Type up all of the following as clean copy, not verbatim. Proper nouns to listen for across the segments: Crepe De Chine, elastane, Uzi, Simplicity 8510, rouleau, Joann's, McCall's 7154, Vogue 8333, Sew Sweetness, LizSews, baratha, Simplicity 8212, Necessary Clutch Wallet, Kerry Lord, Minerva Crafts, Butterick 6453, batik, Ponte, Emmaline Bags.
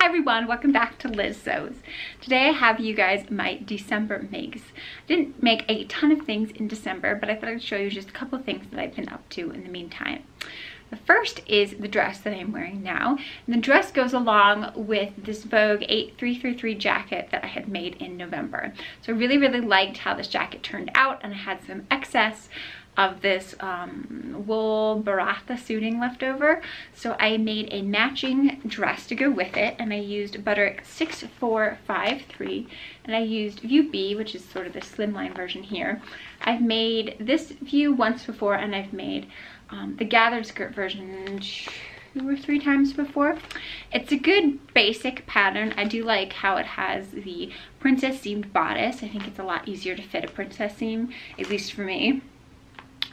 Hi everyone, welcome back to LizSews. Today I have you guys my December makes. I didn't make a ton of things in December, but I thought I'd show you just a couple of things that I've been up to in the meantime. The first is the dress that I'm wearing now. And the dress goes along with this Vogue 8333 jacket that I had made in November. So I really liked how this jacket turned out, and I had some excess of this wool baratha suiting left over. So I made a matching dress to go with it, and I used Butterick 6453, and I used View B, which is sort of the slimline version here. I've made this view once before, and I've made the gathered skirt version 2 or 3 times before. It's a good basic pattern. I do like how it has the princess seamed bodice. I think it's a lot easier to fit a princess seam, at least for me.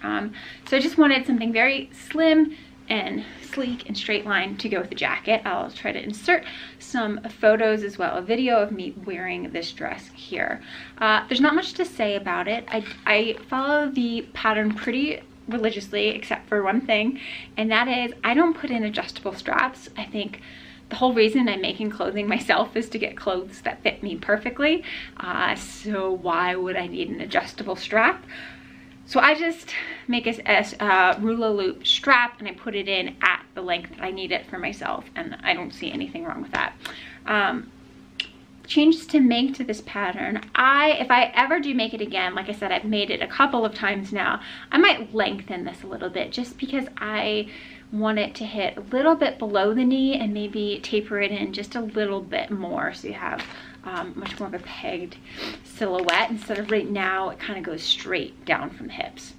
So I just wanted something very slim and sleek and straight line to go with the jacket. I'll try to insert some photos as well, a video of me wearing this dress here. There's not much to say about it. I follow the pattern pretty religiously, except for one thing, and that is I don't put in adjustable straps. I think the whole reason I'm making clothing myself is to get clothes that fit me perfectly, so why would I need an adjustable strap? So I just make a rouleau loop strap, and I put it in at the length that I need it for myself, and I don't see anything wrong with that. Changes to make to this pattern, if I ever do make it again, like I said, I've made it a couple of times now, I might lengthen this a little bit just because I want it to hit a little bit below the knee, and maybe taper it in just a little bit more so you have much more of a pegged silhouette instead of right now it kind of goes straight down from the hips.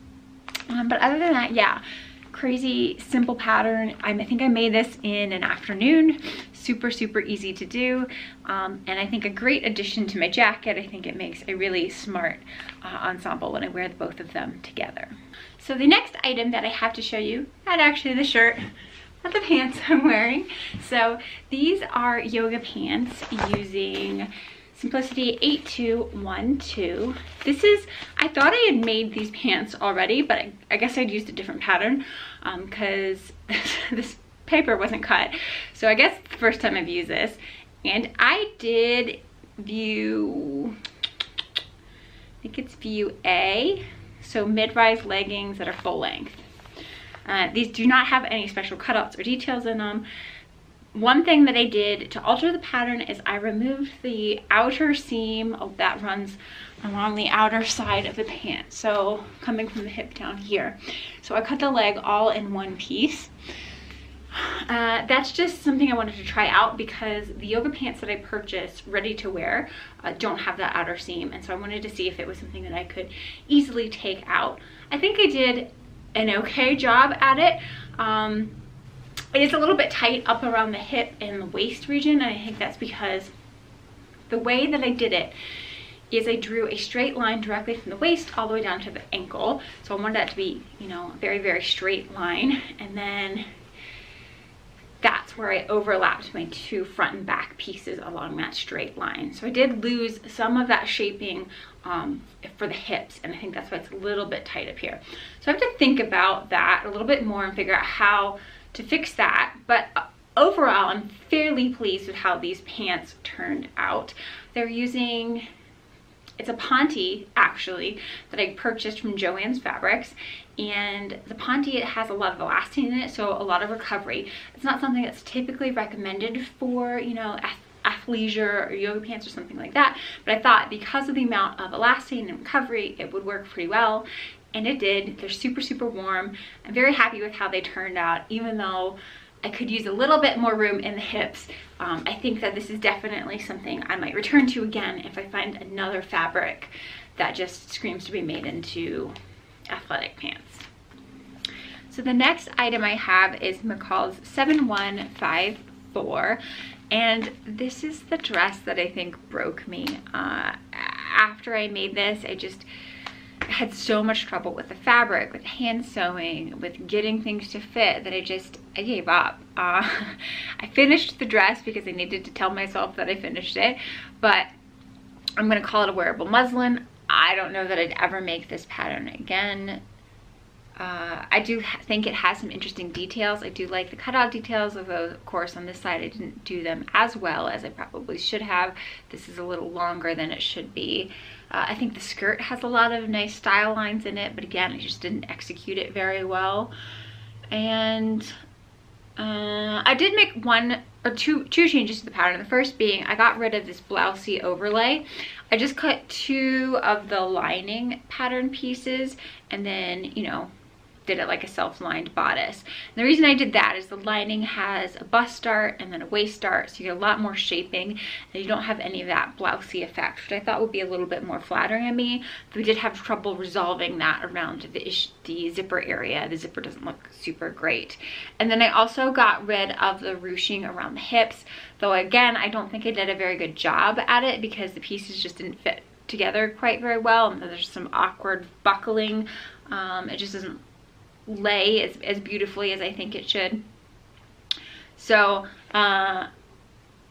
But other than that, yeah, crazy simple pattern. I think I made this in an afternoon. Super easy to do, and I think a great addition to my jacket. I think it makes a really smart ensemble when I wear both of them together. So the next item that I have to show you, not actually the shirt, not the pants I'm wearing. So these are yoga pants using Simplicity 8212. This is, I thought I had made these pants already, but I guess I'd used a different pattern because this paper wasn't cut. So I guess the first time I've used this. And I did view, I think it's view A, so mid-rise leggings that are full length. These do not have any special cutouts or details in them. One thing that I did to alter the pattern is I removed the outer seam that runs along the outer side of the pant, so coming from the hip down here. So I cut the leg all in one piece. That's just something I wanted to try out because the yoga pants that I purchased ready to wear don't have that outer seam, and so I wanted to see if it was something that I could easily take out. I think I did an okay job at it. It is a little bit tight up around the hip and the waist region, and I think that's because the way that I did it is I drew a straight line directly from the waist all the way down to the ankle. So I wanted that to be, you know, a very straight line, and then that's where I overlapped my two front and back pieces along that straight line. So I did lose some of that shaping for the hips, and I think that's why it's a little bit tight up here. So I have to think about that a little bit more and figure out how to fix that, but overall I'm fairly pleased with how these pants turned out. They're using, it's a Ponte actually that I purchased from Joann's fabrics, and the Ponte, it has a lot of elastane in it, so a lot of recovery. It's not something that's typically recommended for, you know, athleisure or yoga pants or something like that, but I thought because of the amount of elastane and recovery it would work pretty well, and it did. They're super warm. I'm very happy with how they turned out, even though I could use a little bit more room in the hips. I think that this is definitely something I might return to again if I find another fabric that just screams to be made into athletic pants. So the next item I have is McCall's 7154, and this is the dress that I think broke me. After I made this, I just had so much trouble with the fabric, with hand sewing, with getting things to fit, that I gave up. I finished the dress because I needed to tell myself that I finished it, but I'm gonna call it a wearable muslin. I don't know that I'd ever make this pattern again. I do think it has some interesting details. I do like the cutout details, although of course on this side I didn't do them as well as I probably should have. This is a little longer than it should be. I think the skirt has a lot of nice style lines in it, but again, I just didn't execute it very well. And I did make one or two changes to the pattern. The first being I got rid of this blousey overlay. I just cut two of the lining pattern pieces and then, you know, did it like a self-lined bodice. And the reason I did that is the lining has a bust dart and then a waist dart, so you get a lot more shaping and you don't have any of that blousey effect, which I thought would be a little bit more flattering on me. But we did have trouble resolving that around the zipper area. The zipper doesn't look super great. And then I also got rid of the ruching around the hips, though again I don't think I did a very good job at it because the pieces just didn't fit together quite very well, and there's some awkward buckling. It just doesn't lay as beautifully as I think it should. So I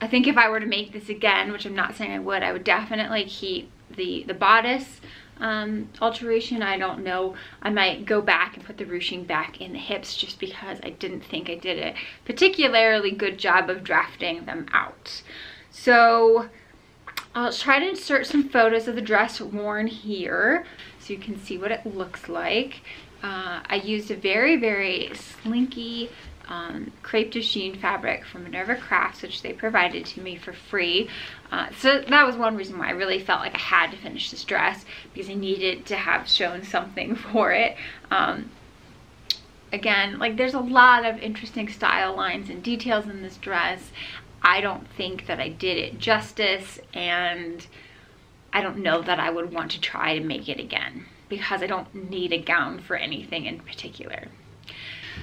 think if I were to make this again, which I'm not saying I would definitely keep the bodice alteration. I don't know, I might go back and put the ruching back in the hips just because I didn't think I did a particularly good job of drafting them out. So I'll try to insert some photos of the dress worn here so you can see what it looks like. I used a very slinky crepe de chine fabric from Minerva Crafts, which they provided to me for free. So that was one reason why I really felt like I had to finish this dress, because I needed to have shown something for it. Again, like, there's a lot of interesting style lines and details in this dress. I don't think that I did it justice, and I don't know that I would want to try to make it again, because I don't need a gown for anything in particular.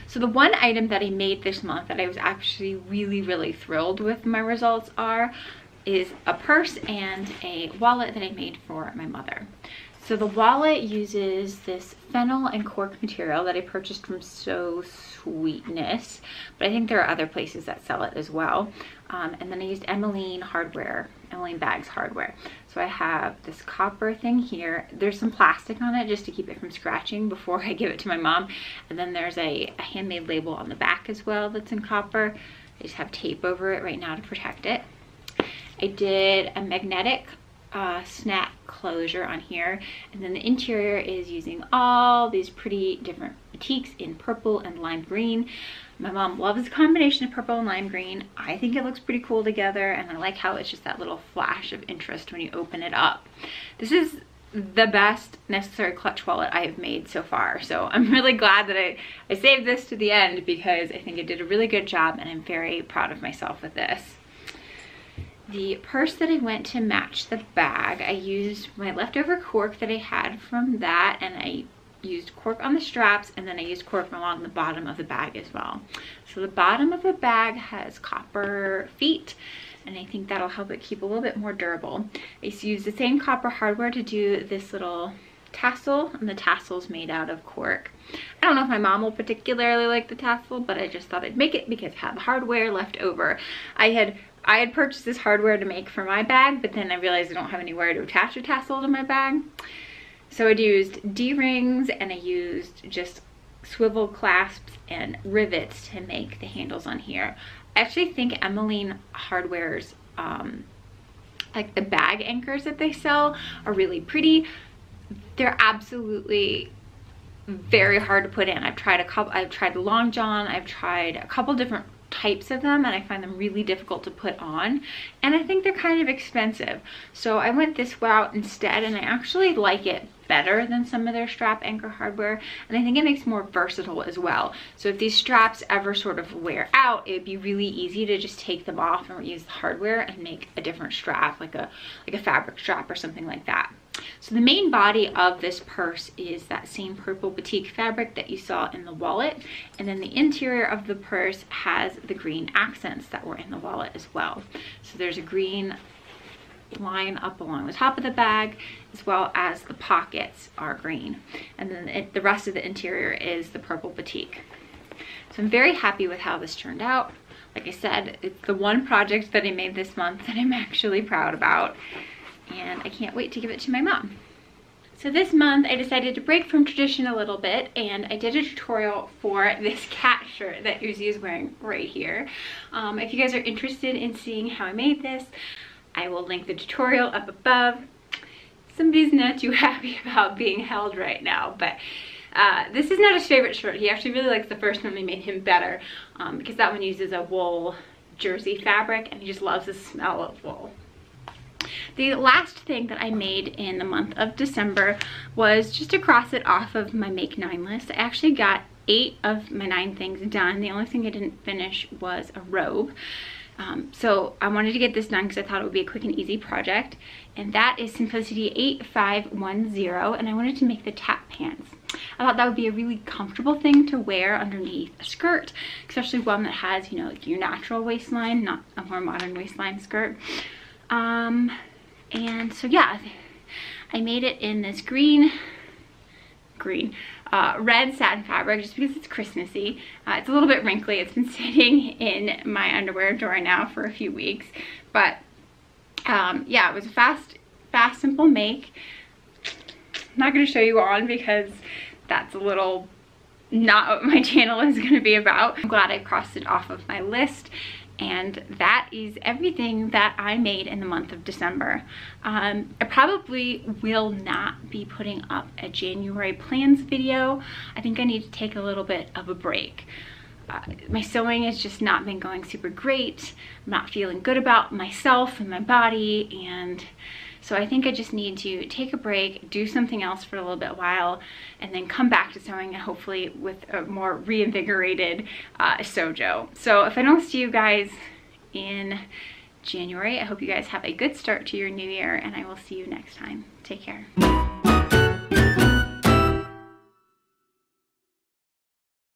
So the one item that I made this month that I was actually really thrilled with my results is a purse and a wallet that I made for my mother. So the wallet uses this fennel and cork material that I purchased from Sew Sweetness, but I think there are other places that sell it as well. And then I used Emmaline Bags hardware. So I have this copper thing here. There's some plastic on it just to keep it from scratching before I give it to my mom. And then there's a handmade label on the back as well that's in copper. I just have tape over it right now to protect it. I did a magnetic snap closure on here, and then the interior is using all these pretty different batiks in purple and lime green. My mom loves the combination of purple and lime green. I think it looks pretty cool together, and I like how it's just that little flash of interest when you open it up. This is the best Necessary Clutch Wallet I have made so far, so I'm really glad that I saved this to the end, because I think it did a really good job and I'm very proud of myself with this. The purse that I went to match the bag, I used my leftover cork that I had from that, and I used cork on the straps, and then I used cork along the bottom of the bag as well. So the bottom of the bag has copper feet, and I think that'll help it keep a little bit more durable. I used the same copper hardware to do this little tassel, and the tassel's made out of cork. I don't know if my mom will particularly like the tassel, but I just thought I'd make it because I had the hardware left over. I had purchased this hardware to make for my bag, but then I realized I don't have anywhere to attach a tassel to my bag. So I used D-rings, and I used just swivel clasps and rivets to make the handles on here. I actually think Emmaline Hardware's, like the bag anchors that they sell are really pretty. They're absolutely very hard to put in. I've tried the Long John, I've tried a couple different types of them, and I find them really difficult to put on, and I think they're kind of expensive. So I went this route instead, and I actually like it better than some of their strap anchor hardware, and I think it makes more versatile as well. So if these straps ever sort of wear out, it'd be really easy to just take them off and reuse the hardware and make a different strap, like a fabric strap or something like that. So the main body of this purse is that same purple batik fabric that you saw in the wallet, and then the interior of the purse has the green accents that were in the wallet as well. So there's a green line up along the top of the bag, as well as the pockets are green, and then the rest of the interior is the purple batik. So I'm very happy with how this turned out. Like I said, it's the one project that I made this month that I'm actually proud about, and I can't wait to give it to my mom. So this month I decided to break from tradition a little bit, and I did a tutorial for this cat shirt that Uzi is wearing right here. If you guys are interested in seeing how I made this, I will link the tutorial up above. Somebody's not too happy about being held right now, but this is not his favorite shirt. He actually really likes the first one. We made him better because that one uses a wool jersey fabric, and he just loves the smell of wool. The last thing that I made in the month of December was just to cross it off of my make 9 list. I actually got 8 of my 9 things done. The only thing I didn't finish was a robe. So I wanted to get this done because I thought it would be a quick and easy project, and that is Simplicity 8510, and I wanted to make the tap pants. I thought that would be a really comfortable thing to wear underneath a skirt, especially one that has, you know, like your natural waistline, not a more modern waistline skirt. And so yeah, I made it in this red satin fabric just because it's Christmassy. It's a little bit wrinkly. It's been sitting in my underwear drawer now for a few weeks, but yeah, it was a fast simple make. I'm not going to show you on because that's a little not what my channel is going to be about. I'm glad I crossed it off of my list, and that is everything that I made in the month of December. I probably will not be putting up a January plans video. I think I need to take a little bit of a break. My sewing has just not been going super great. I'm not feeling good about myself and my body, and so I think I just need to take a break, do something else for a little bit while, and then come back to sewing, and hopefully with a more reinvigorated Sojo. So if I don't see you guys in January, I hope you guys have a good start to your new year, and I will see you next time. Take care.